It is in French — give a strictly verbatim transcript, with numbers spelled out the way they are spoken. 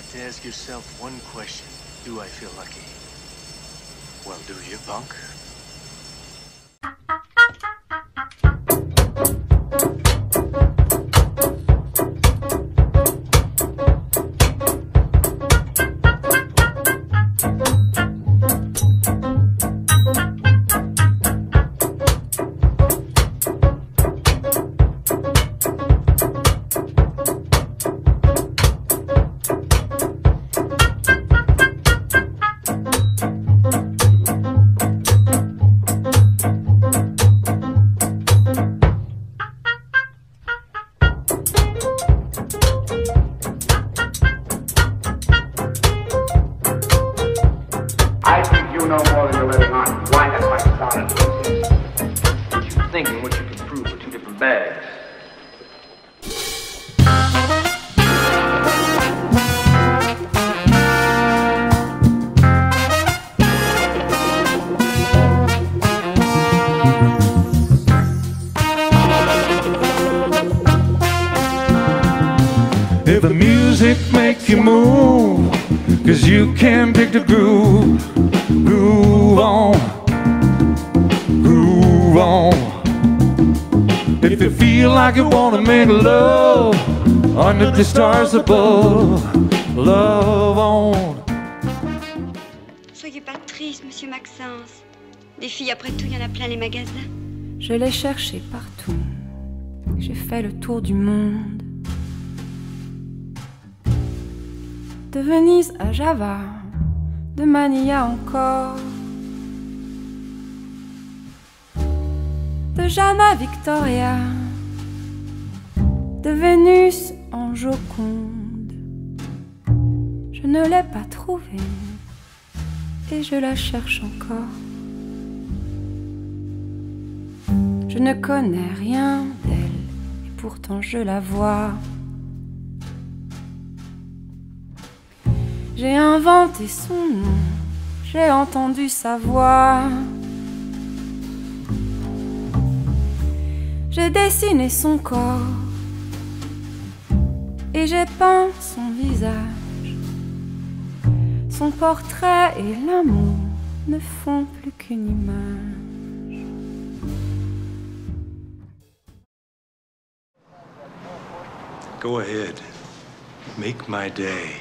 have to ask yourself one question. Do I feel lucky? Well, do you, punk? The music make you move, cause you can pick the groove. Groove on, groove on. If you feel like you wanna make love under the stars above, love on. Soyez pas triste, monsieur Maxence. Des filles après tout, il y en a plein les magasins. Je l'ai cherché partout, j'ai fait le tour du monde, de Venise à Java, de Manilla encore, de Jeanne à Victoria, de Vénus en Joconde. Je ne l'ai pas trouvée et je la cherche encore. Je ne connais rien d'elle et pourtant je la vois. J'ai inventé son nom, j'ai entendu sa voix, j'ai dessiné son corps et j'ai peint son visage. Son portrait et l'amour ne font plus qu'une image. Go ahead, make my day.